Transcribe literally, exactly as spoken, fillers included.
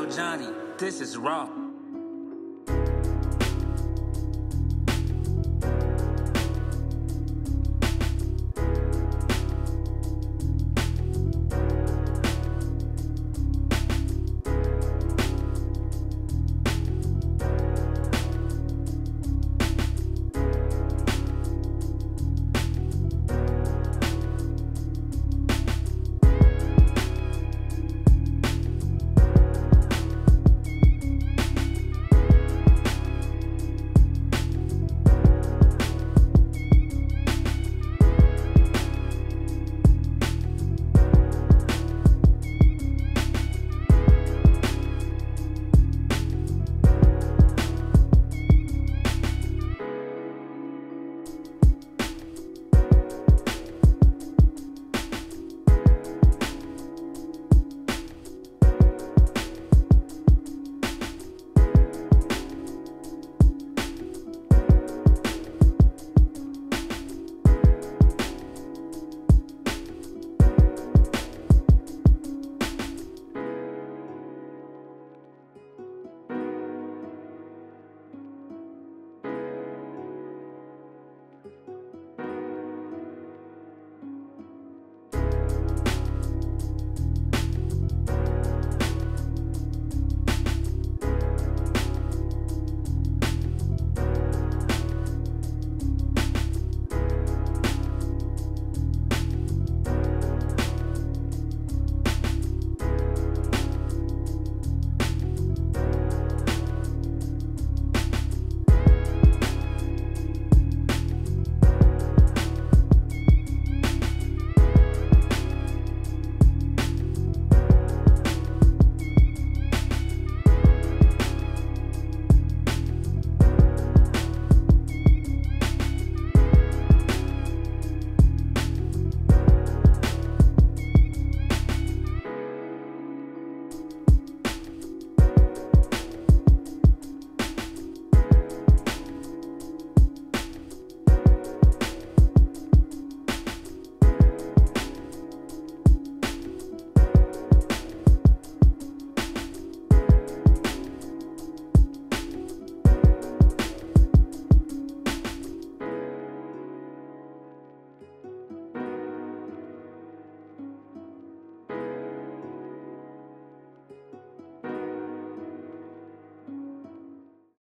Yo, Johnny, this is raw.